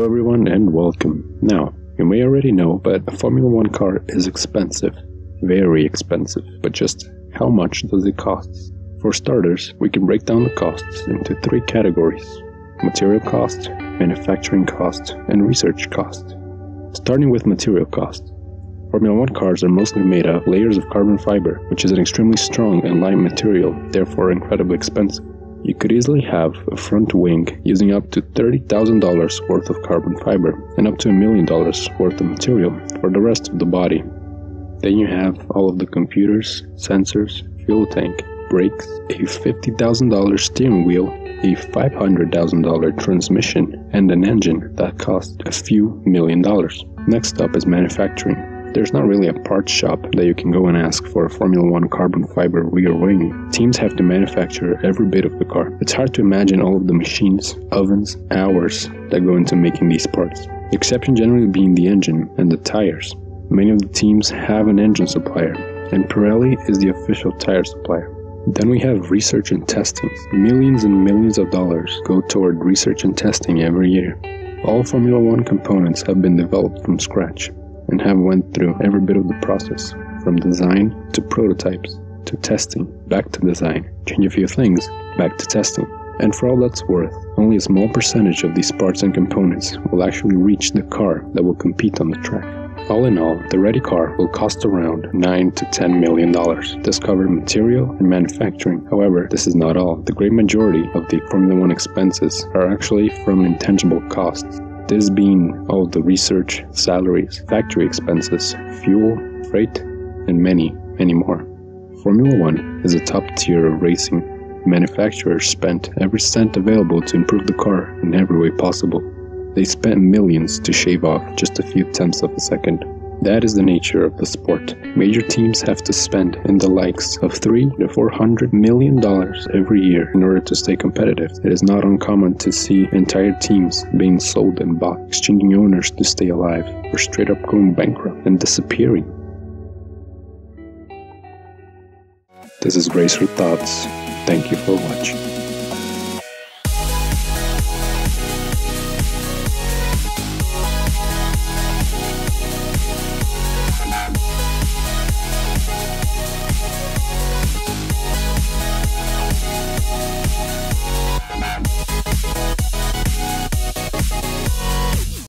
Hello everyone and welcome. Now, you may already know, but a Formula One car is expensive, very expensive, but just how much does it cost? For starters, we can break down the costs into three categories: material cost, manufacturing cost, and research cost. Starting with material cost. Formula One cars are mostly made of layers of carbon fiber, which is an extremely strong and light material, therefore incredibly expensive. You could easily have a front wing using up to $30,000 worth of carbon fiber and up to $1 million worth of material for the rest of the body. Then you have all of the computers, sensors, fuel tank, brakes, a $50,000 steering wheel, a $500,000 transmission, and an engine that costs a few $1 million. Next up is manufacturing. There's not really a parts shop that you can go and ask for a Formula One carbon fiber rear wing. Teams have to manufacture every bit of the car. It's hard to imagine all of the machines, ovens, hours that go into making these parts. The exception generally being the engine and the tires. Many of the teams have an engine supplier, and Pirelli is the official tire supplier. Then we have research and testing. Millions and millions of dollars go toward research and testing every year. All Formula One components have been developed from scratch and have went through every bit of the process, from design to prototypes, to testing, back to design, change a few things, back to testing. And for all that's worth, only a small percentage of these parts and components will actually reach the car that will compete on the track. All in all, the ready car will cost around $9 to $10 million. This covers material and manufacturing. However, this is not all. The great majority of the Formula One expenses are actually from intangible costs. This being all the research, salaries, factory expenses, fuel, freight, and many, many more. Formula One is a top tier of racing. Manufacturers spent every cent available to improve the car in every way possible. They spent millions to shave off just a few tenths of a second. That is the nature of the sport. Major teams have to spend in the likes of $300 to $400 million every year in order to stay competitive. It is not uncommon to see entire teams being sold and bought, exchanging owners to stay alive, or straight up going bankrupt and disappearing. This is RacerThoughts. Thank you for watching.